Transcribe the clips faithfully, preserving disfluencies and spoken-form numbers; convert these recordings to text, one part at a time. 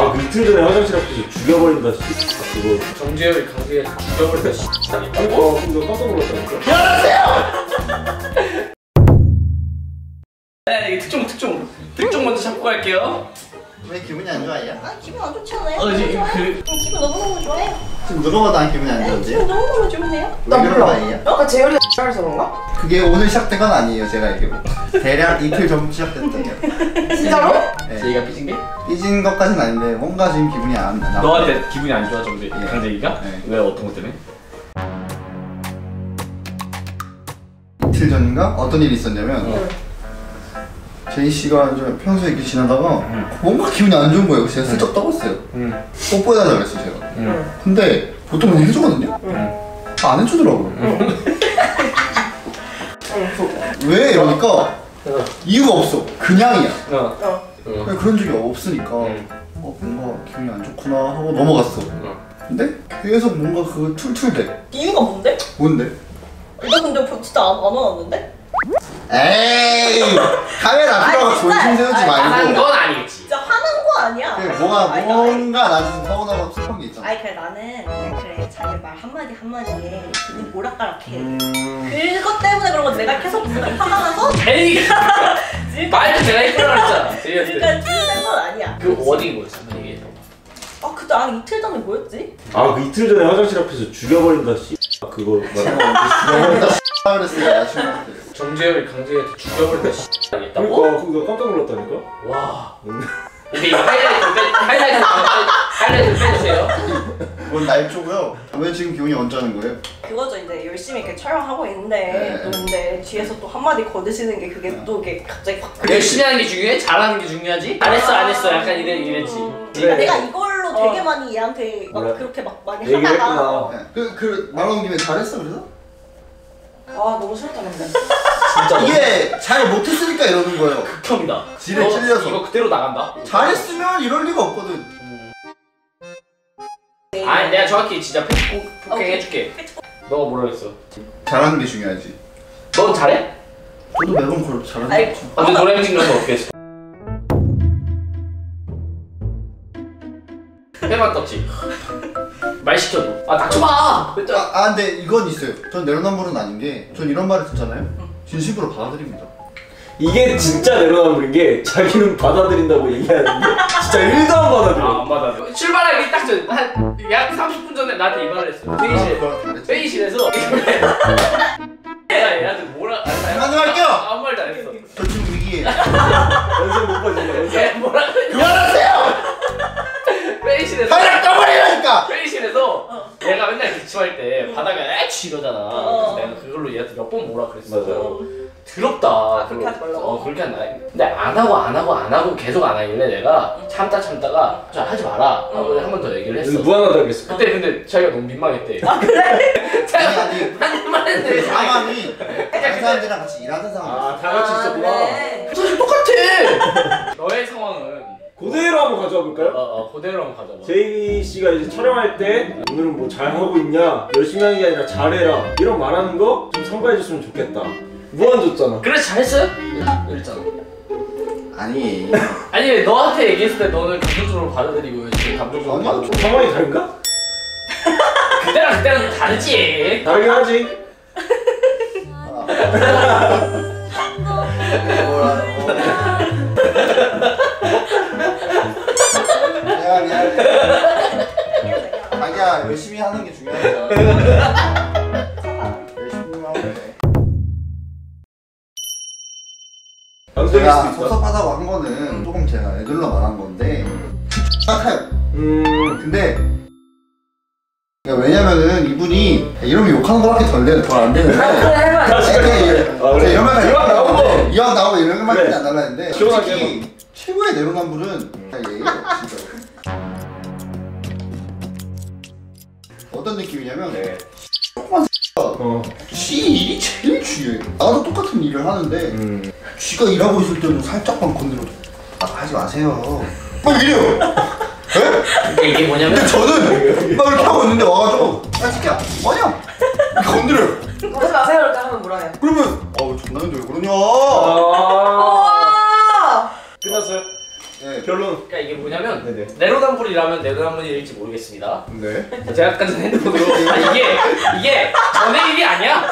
방금 이틀 전에 화장실 앞에서 죽여버린다 그거. 정재열이 강제희 죽여버린다 씨X. 어, 근데 깜짝 놀랐다니까. 열어주세요! 네, 특종 특종 특종 먼저 잡고 갈게요. 왜 기분이 안 좋아요? 아, 기분 안 좋잖아요. 어, 지금 그... 어, 기분 너무너무 좋아요. 지금 누가 봐도 안 기분이 안 좋은데? 기분 너무너무 좋네요. 왜 그런 거 아니에요? 아까 재열이 X라서 그런가? 그게 오늘 시작된 건 아니에요. 제가 알기로 대략 이틀 전부터 시작됐다고요. 진짜로? 네. 제이가 삐진 게? 삐진 것까지는 아닌데 뭔가 지금 기분이 안 나. 너한테 기분이 안 좋아 정비? 예. 강재희가? 네. 왜 어떤 것 때문에? 이틀 전인가? 어떤 일이 있었냐면 어. 제이 씨가 평소에 이렇게 지나다가 응. 뭔가 기분이 안 좋은 거예요. 제가 슬쩍 떠봤어요. 응. 뽀뽀해달라고 그랬어요 제가. 응. 근데 보통 그냥 해주거든요? 응. 다 안 해주더라고요. 응. 왜? 이러니까 응. 이유가 없어. 그냥이야. 응. 그냥 그런 적이 없으니까 응. 어, 뭔가 기분이 안 좋구나 하고 넘어갔어. 응. 근데 계속 뭔가 그거 툴툴대. 이유가 뭔데? 뭔데? 나 근데 진짜 안 와놨는데? 에이 카메라 앞으로 존심 세우지 말고. 그건 아니겠지. 진짜 화난 거 아니야. 그래, 뭐가, 아니, 뭔가 나는 좀 서운하고 슬픈 게 있잖아. 아니 그래 나는 그냥 그래 자기 말 한마디 한마디에 기분이 오락가락해. 음... 그것 때문에 그런 거 내가 계속 화가 나서 제이가 말도 내가 이끌어 했잖아. 그러니까 틀린 건 아니야. 그 워딩이 뭐였어? 한번 얘기해줘. 아 그때 아 이틀 전에 뭐였지? 아 그 이틀 전에 화장실 앞에서 죽여버린다 씨 그거 말하면 그랬어요. 정재열이 강제한테 죽여버린다 씨 하겠다. 그러니까 그거 깜짝 놀랐다니까. 와. 근데 이거 하이라이트 빼 하이라이트 하이라이트 빼주세요. 뭔 날조고요. 왜 지금 기분이 언짢은 거예요? 그거죠. 이제 열심히 이렇게 촬영하고 있는데 또 근데 뒤에서 또 한마디 거드시는 게 그게 네. 또 이게 갑자기 확. 열심히 하는 게 중요해? 잘하는 게 중요하지? 안 했어 안 했어 약간 이래 이랬지. 음... 그래. 내가 이걸로 되게 어. 많이 얘한테 막 그래. 그렇게 막 많이 하다가. 그그 그 말 나온 김에 잘했어 그래서? 아 너무 싫다 근데 진짜 이게 잘 못했으니까 이러는 거예요. 극혐이다. 지레 찔려서 이거 그대로 나간다? 잘했으면 이럴 리가 없거든. 음. 아니 내가 정확히 진짜 폭행 해줄게. 너가 뭐라 그랬어? 잘하는 게 중요하지. 넌 잘해? 저도 매번 그걸 잘하는 거지. 아 근데 노래방 찍는 건 어떻게 했어? 해만 떴지? 말 시켜줘. 아 닥쳐봐! 아, 아 근데 이건 있어요. 전 내로남불은 아닌 게 전 이런 말을 듣잖아요? 진심으로 받아들입니다. 이게 진짜 내로남불인 게 자기는 받아들인다고 얘기하는데 진짜 일도 안 받아들여. 아, 안 받아들여. 출발하기 딱 전 한 약 삼십 분 전에 나한테 이 말을 했어. 회의실. 아, 회의실에서 내가 얘한테 뭐라... 그만할게요! 아무 말도 안 했어. 저 지금 위기에 연습 못 봐준다. 연습 뭐라 그만하세요! 회의실에서 하이락 떠버리라니까! 회의실에서 어. 얘가 맨날 기침할 때 응. 바닥에 에취 이러잖아. 어. 그래서 내가 그걸로 얘한테 몇 번 뭐라 그랬어. 맞아요. 더럽다. 아, 그렇게 하지 말라고. 어 그렇게 한다. 근데 안 하고 안 하고 안 하고 계속 안 하길래 내가 참다 참다가 저 하지 마라 하고 응. 한 번 더 얘기를 했어. 무안하다고 했어. 그때 근데 자기가 너무 민망했대. 아 그래? 제가 한입만 했는데 상황이 다른 사람들이랑 같이 일하는 상황이었어. 아 다 같이 있었구나. 사실 똑같아. 너의 상황은 그대로 한번 가져와 볼까요? 어, 어, 그대로 한번 가져와. 제이 씨가 이제 촬영할 때 오늘은 뭐 잘하고 있냐, 열심히 하는 게 아니라 잘해라 이런 말하는 거 좀 참고해 줬으면 좋겠다. 무한 줬잖아. 그래서 잘했어요? 이랬잖아. 아니 아니 너한테 얘기했을 때 너는 감정적으로 받아들이고 지금 감정적으로 받아들이고 상황이 다른가? 그때랑 그때랑 다르지. 다르긴 하지. 자기야 열심히 하는 게 중요하잖아. 열심히 하면 돼. 제가 섭섭하다고 한 거는 조금 제가 애들러 말한 건데 착해요. 음. 근데 왜냐면은 이분이 이러면 욕하는 거밖에 덜 안 되는데 그래 이런 말이 나오고 이왕 나오고 이런 말이 안 달라는데 솔직히 최고의 내로남불은 예의가 없으니까. 어떤 느낌이냐면 네. 조그만 어. 쥐 일이 제일 중요해. 나도 똑같은 일을 하는데 음. 쥐가 일하고 있을 때는 살짝만 건드려도 아 하지 마세요 막 이래요. 네? 이게 뭐냐면 근데 저는 막 이렇게 하고 있는데 와가지고 야 새끼야 뭐냐 건드려요. 하지 마세요 이렇게 하면 뭐라 해요? 그러면 아우 존나는데 왜 그러냐. 아 끝났어요? 네. 결론. 이게 뭐냐면 네네. 내로남불이라면 내로남불일지 모르겠습니다. 네. 제가 아까 전에 핸드폰으로 아 이게 이게 전의 일이 아니야?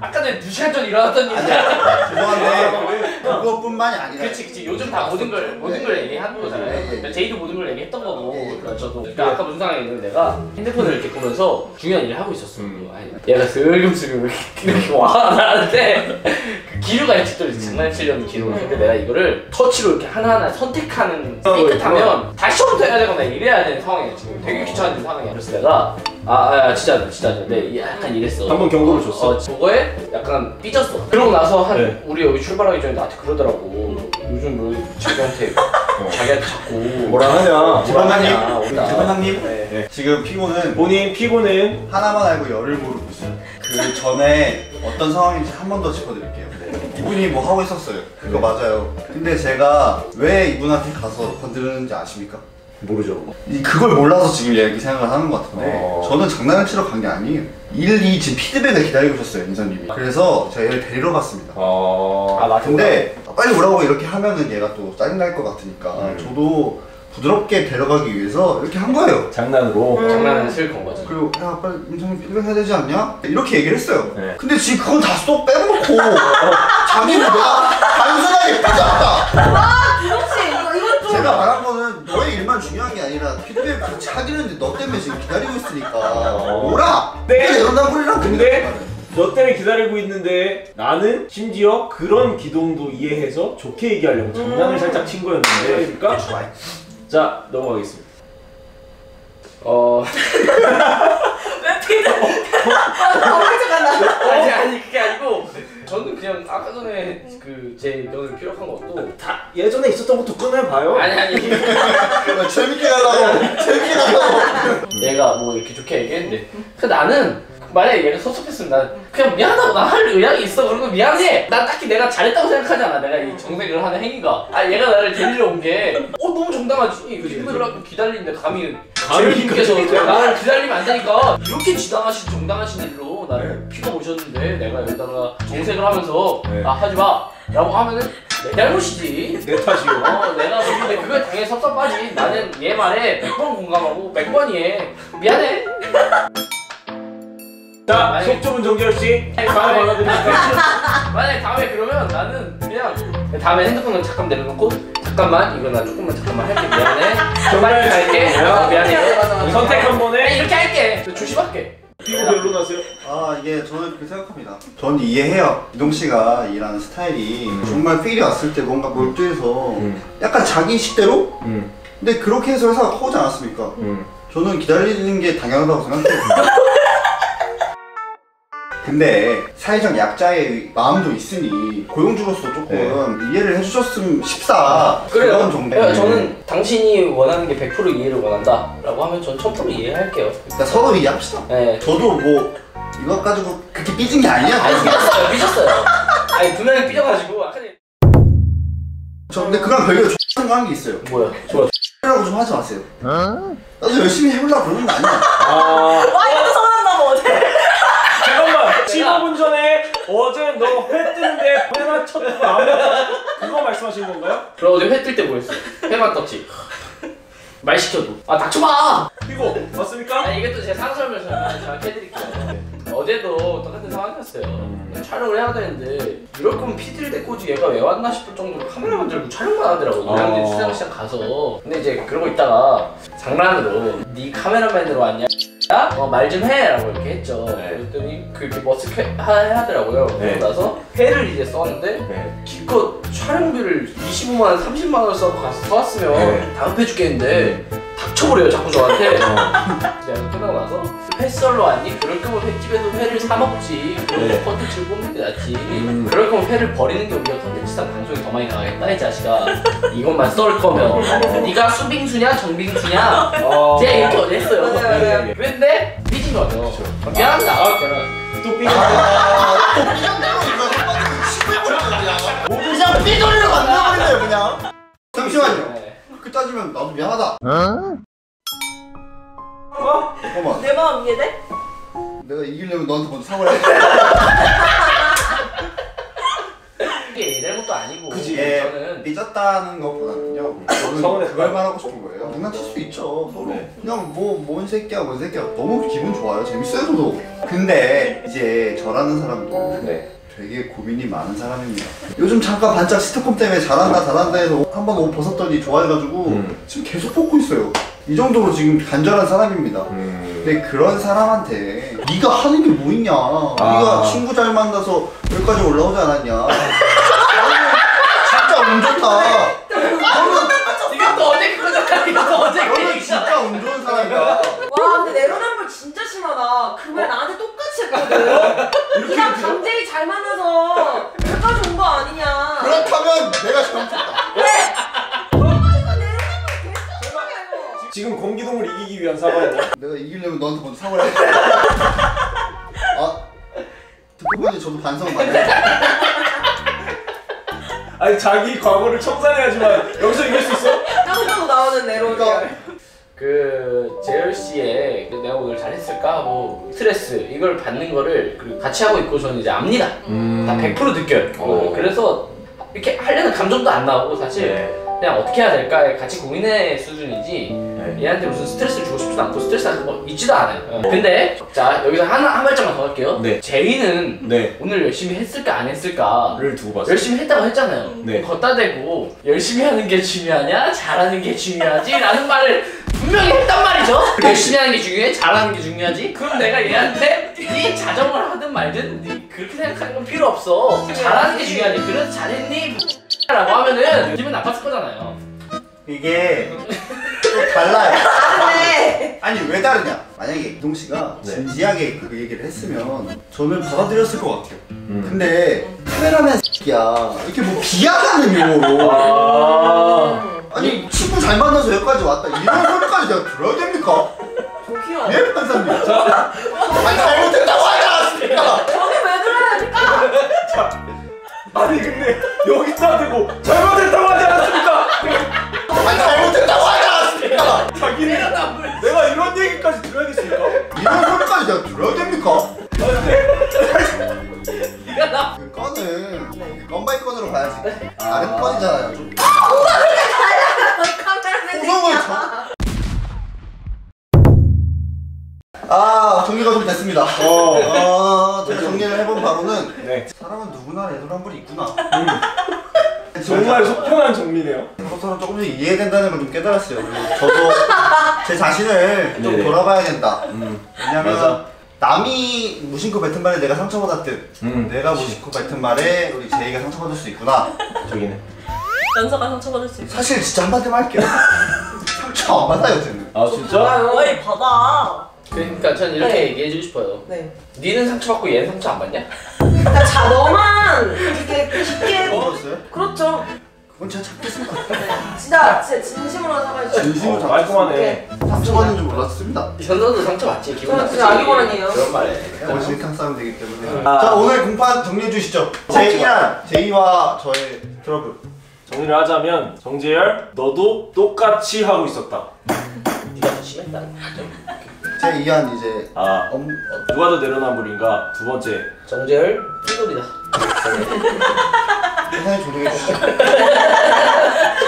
아까 전에 두 시간 전 일어났던 일이야. 죄송한데 그것뿐만이 아니라. 그렇지, 그렇지. 요즘 다 모든 걸 모든 걸 얘기하는 거잖아요. 제이도 모든 걸 얘기했던 거고. 그러니까 저도. 그러니까 아까 무슨 상황이 있는데 내가 핸드폰을 이렇게 보면서 중요한 일을 하고 있었어. 음. 얘가 슬금슬금 이렇게 와 나한테. 기류가 일찍들 장난치려는 기류가 있는데 내가 이거를 터치로 이렇게 하나하나 선택하는 깨끗하면 다시 처음부터 해야 되거나 이래야 되는 상황이야. 지금 되게 귀찮은 상황이야. 그래서 내가 아, 아 진짜 진짜 근데 약간 이랬어. 한번 경고를 줬어. 어, 저거에 약간 삐졌어. 그러고 나서 한 네. 우리 여기 출발하기 전에 나한테 그러더라고. 요즘 뭐 자기한테 자기한테 자꾸 뭐라 하냐. 재판장님 재판장님 네. 네. 지금 피고는 본인 피고는 하나만 알고 열을 모르고 있어요. 그 전에 어떤 상황인지 한 번 더 짚어드릴게요. 이분이 뭐 하고 있었어요. 그거 네. 맞아요. 근데 제가 왜 이분한테 가서 건드렸는지 아십니까? 모르죠. 그걸 몰라서 지금 얘기 생각을 하는 것 같은데 어... 저는 장난을 치러 간 게 아니에요. 일, 이 지금 피드백을 기다리고 있었어요, 인선님이. 그래서 제가 얘를 데리러 갔습니다. 어... 아, 맞구나. 근데 빨리 오라고 이렇게 하면은 얘가 또 짜증날 것 같으니까 음. 저도 부드럽게 데려가기 위해서 이렇게 한 거예요. 장난으로? 음. 장난을 실컷 거죠. 그리고 야 빨리 인선님 피드백 해야 되지 않냐? 이렇게 얘기를 했어요. 네. 근데 지금 그건 다 쏙 빼놓고 자기 내가 단순하게 빠져왔다. 아, 그렇지. 이거, 이거 좀... 제가 말한 거는 너의 일만 중요한 게 아니라 피드백 같이 하기는데 너 때문에 지금 기다리고 있으니까 오라! 네? 내로남불이랑 근데 너 때문에 기다리고 있는데 나는 심지어 그런 기동도 이해해서 좋게 얘기하려고 장난을 음. 살짝 친 거였는데 그러니까? 자, 넘어가겠습니다. 어... 왜 피드백... 아니 아니 그게 아니고 저는 그냥 아까 전에 그 제 면을 피력한 것도 다 예전에 있었던 것도 꺼내봐요. 아니 아니 재밌게 하라고 재밌게 하라고 내가 뭐 이렇게 좋게 얘기했는데 그 나는 만약에 얘가 섭섭했으면 난 그냥 미안하다고 나 할 의향이 있어 그런 거 미안해. 난 딱히 내가 잘했다고 생각하지 않아. 내가 이 정색을 하는 행위가 아 얘가 나를 데리러 온 게 어 너무 정당하지. 피드백을 기다리는데 감히 재민님께서 나를 기다리면 안 되니까 이렇게 지당하신 정당하신 일로 나를 피고 오셨는데 내가 여기다가 정색을 하면서 네. 아 하지마 라고 하면은 내 잘못이지. 내 탓이요. 어, 내가 근데 그걸 당연히 섭섭하지. 나는 얘 말에 백 번 공감하고 백 번 이해. 미안해. 자, 속 좁은 정재열씨 다음에 만약에 다음에 그러면 나는 그냥 다음에 핸드폰은 잠깐 내려놓고 잠깐만 이거 나 조금만 잠깐만 할게 미안해 빨리 갈게 아, 미안해 선택 한 번에 이렇게 할게 조심할게. 피부 별로 나세요? 아 이게 저는 그렇게 생각합니다. 저는 이해해요. 이동씨가 일하는 스타일이 음. 정말 필이 왔을 때 뭔가 몰두해서 음. 약간 자기 식대로? 음. 근데 그렇게 해서 회사가 커오지 않았습니까? 음. 저는 기다리는 게 당연하다고 생각해요. 근데 사회적 약자의 마음도 있으니 고용주로서 조금 네. 이해를 해주셨으면 싶사 그래요. 그런 정도. 저는 당신이 원하는 게 백 퍼센트 이해를 원한다 라고 하면 전 천 퍼센트 이해할게요. 일단 서로 이해합시다. 네. 저도 뭐 이것 가지고 그렇게 삐진 게 아니야. 아니 삐졌어요. 삐졌어요. 아니 분명히 삐져가지고 아까 저 근데 그거랑 별개로 X라고 하는 게 있어요. 뭐야? 저 X라고 좀 하지 마세요. 응? 나도 열심히 해보려고 그러는 거 아니야. 아... 와 이거 서운한다면 어떡해. 십오 분 전에 어제 너 회 뜨는데 회만 쳤고 아무것도 그거 말씀하시는 건가요? 그럼 어제 회 뜰 때 뭐 했어? 회만 떴지. 말 시켜도 아 닥쳐봐! 이거 맞습니까? 아니 이게 또 제 상설면서 정확히 해드릴게요. 어제도 똑같은 상황이었어요. 촬영을 해야 되는데 이럴 거면 피디를 데리고 오지 얘가 왜 왔나 싶을 정도로 카메라만 들고 촬영만 하더라고. 사람들이 수장 시장 가서 근데 이제 그러고 있다가 장난으로 네 카메라맨으로 왔냐? 어, 말 좀 해! 라고 이렇게 했죠. 네. 그랬더니 그렇게 머쓱해 하더라고요. 네. 그러고 나서 회를 이제 썼는데 네. 기껏 촬영비를 이십오만 원, 삼십만 원을 써왔으면 네. 다음 회 죽겠는데 네. 닥쳐버려요 자꾸 저한테. 그냥 끝나고 나서 회 썰러 왔니? 그럴 거면 횟집에서 회를 사 먹지. 그런 컨텐츠를 뽑는 게 낫지. 음. 그럴 거면 회를 버리는 게 우리가 컨텐츠상 방송이 더 많이 나가겠다 이 자식아. 이것만 썰 거면 네가 수빙수냐 정빙수냐 어... 제가 이렇게 어제 했어요. 네. 근데 삐진 거죠. 미안합니다. 아, 또 삐진 거또 삐진 거야. 그냥 삐돌이로 만나버린대요 그냥. 잠시만요. 그렇게 따지면 나도 미안하다. 응? 어? 잠깐만. 내 마음 이해돼? 내가 이기려면 너한테 먼저 사과해. 이게 얘기할 것도 아니고. 그지. 저는 삐졌다는 것보다는요. 저는 그걸 말하고 싶은 거예요. 장난칠 수 있죠. 서로. 네. 그냥 뭐 뭔 새끼야 뭔 새끼야. 너무 기분 좋아요. 재밌어요 저도. 근데 이제 저라는 사람도 네. 되게 고민이 많은 사람입니다. 요즘 잠깐 반짝 시트콤 때문에 잘한다 잘한다 해서 한 번 옷 벗었더니 좋아해가지고 음. 지금 계속 벗고 있어요. 이 정도로 지금 간절한 사람입니다. 음. 근데 그런 사람한테 네가 하는 게 뭐 있냐. 아. 네가 친구 잘 만나서 여기까지 올라오지 않았냐. 너는 진짜 운 좋다. 너는 또 어제 그거잖아. 너는 진짜 운 좋은 사람이야. 와 근데 내로남불 진짜 심하다. 그 말 나한테 똑같이 했거든. 네가 강제히 잘 만나서 여기까지 온 거 아니냐. 그렇다면 내가 잘못했다. 그래! 지금 공기동을 이기기 위한 사과야. 내가 이기려면 너한테 먼저 사과를 해. 아, 듣고 보니 저도 반성을 많이 했어. 아니 자기 과거를 청산해야지만 여기서 이길 수 있어? 짱으로 나오는 내로남불. 그 재열 씨의 내가 오늘 잘했을까? 뭐 스트레스 이걸 받는 거를 같이 하고 있고 저는 이제 압니다. 음... 다 백 퍼센트 느껴요. 어. 그래서 이렇게 하려는 감정도 안 나오고 사실 네. 그냥 어떻게 해야 될까? 같이 고민의 수준이지 네. 얘한테 무슨 스트레스를 주고 싶지도 않고 스트레스가 뭐 있지도 않아요. 어. 근데 자 여기서 하나, 한 발짝만 더 할게요. 네. 재희는 네. 오늘 열심히 했을까 안 했을까를 두고 봤어요. 열심히 했다고 했잖아요. 네. 걷다 대고 열심히 하는 게 중요하냐? 잘하는 게 중요하지? 라는 말을 분명히 했단 말이죠. 열심히 하는 게 중요해? 잘하는 게 중요하지? 그럼 내가 얘한테 네 자정을 하든 말든 네 그렇게 생각하는 건 필요 없어. 잘하는 게 중요하지? 그래서 잘했니? 라고 하면은 기분 나빴을 거잖아요. 이게 또 달라요. 아니 왜 다르냐? 만약에 이동 씨가 네. 진지하게 그 얘기를 했으면 저는 받아들였을 것 같아요. 음. 근데 카메라맨 새끼야 이렇게 뭐 비하하는 용어로 아 아니 친구 잘 만나서 여기까지 왔다 이런 소리까지 내가 들어야 됩니까? 좋기요. 예 판사님. 저... 아니 잘못했다고 하지 않았습니까? 저는 왜 들어야 됩니까? 아니 근데 여기다 대고 잘못했다고 하지 않았습니까? 아니 잘못했다고 하지 않았습니까? 자기는 내가 이런 얘기까지 들어야 됐습니까? 이런 소리까지 내가 들어야 됩니까? 니가 나 그 건은 건바이 건으로 가야지. 아랫 건이잖아요. 아 뭐가 그렇게 달라! 호성을 쳐! 아 정리가 좀 됐습니다. 어, 어 제가 정리를 해본 바로는 네. 사람은 누구나 내로남불이 있구나. 음. 정말 속편한 정리네요. 그것처럼 조금씩 이해된다는 걸 좀 깨달았어요. 그리고 저도 제 자신을 네. 좀 돌아봐야 된다. 음. 왜냐면 맞아. 남이 무심코 뱉은 말에 내가 상처받았듯 음. 내가 무심코 뱉은 말에 우리 제이가 상처받을 수 있구나. 저기는 연서가 상처받을 수 있구나. 사실 진짜 한마디만 할게요. 상처 안 받아요 쟤는. 아 진짜? 어이 봐봐. 그러니까 전 이렇게 네. 얘기해주고 싶어요. 네. 니는 상처받고 얘는 상처 안 받냐? 나 자 너만 이렇게 깊게 먹었어요? 그렇죠. 그건 제가 참겠습니다. 진짜 제 진심으로 사과해주세요. 진심으로 말끔하네. 상처받는 줄 몰랐습니다. 전서도 상처받지. 기분 나쁘지. 저는 아기고란이에요. 그런 말에 거실캉 싸움 되기 때문에. 아. 자 오늘 공판 정리해주시죠. 제이랑 제이와 저의 트러블 정리를 하자면 정재열 너도 똑같이 하고 있었다. 니가 더 심했다. 제 이한 이제 아 엄, 어, 누가 더 내로남불인가 두 번째 정재열 삐돌이다. 세상에 조용해 주시죠.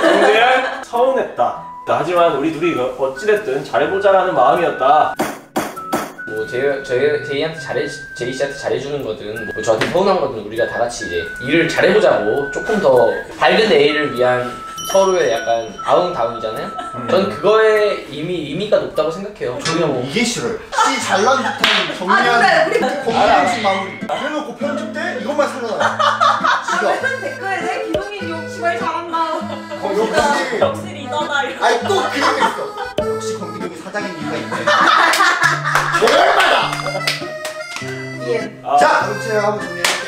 정재열 서운했다. 하지만 우리 둘이 어찌됐든 잘해보자라는 마음이었다. 뭐 제, 제, 제이한테 잘해 제이 씨한테 잘해주는 거든 뭐 저한테 서운한 거든 우리가 다 같이 이제 일을 잘해보자고 조금 더 밝은 내일을 위한. 서로의 약간 아웅다웅이잖아요? 음. 전 그거에 이미 의미가 높다고 생각해요. 전혀 뭐 이게 싫어요. 씨 잘난 듯한 정리하는 공개방식 마무리. 그래놓고 편집 때 이것만 살려놔요. 지금 댓글에 기동이 욕심을 잘한다. 거기까지 역시 리더다 이런. 아니 또 그런 게 있어. 역시 건기동이 사장인 이유가 있네. 얼마나! 예. 아. 자! 그럼 제가 한번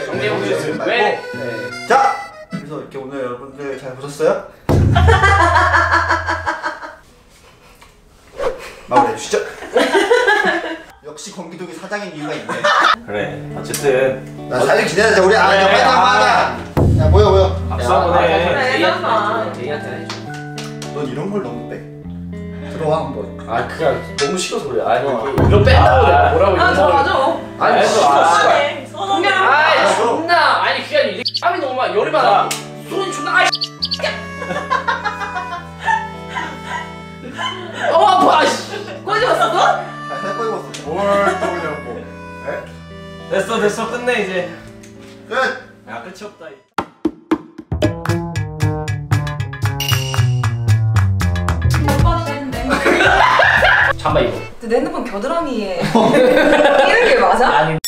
정리해볼게요. 정리해보세요. 왜? 네. 네. 자! 그래서 이렇게 오늘 여러분들 잘 보셨어요? 마무리해 주시죠. 역시 건기동이 사장인 이유가 있네. 그래 어쨌든 나 살림 기대하자 우리. 아 빨리 하자. 야 뭐야 뭐야 박수 한번 해. 제이한테 넌 이런 걸 너무 빼. 들어와 한번. 아 그냥 너무 싫어서 그래. 아 이거 뺀다고 내가 뭐라고 이거. 아 저 맞아. 아니 싫어. 공개를 아 존나. 아니 그냥 이 땀이 너무 많아. 봐봐 열이 받아. 손이 존나 아이 어 아파 아이씨. 꼬집었어 너? 잘 꼬집었어. 뭘 또 그냥 뭐. 에? 됐어 됐어 끝내 이제. 끝! 야 끝이 없다 이. 잠깐만 이거. 내 핸드폰 겨드랑이에 끼는 게 맞아? 아니.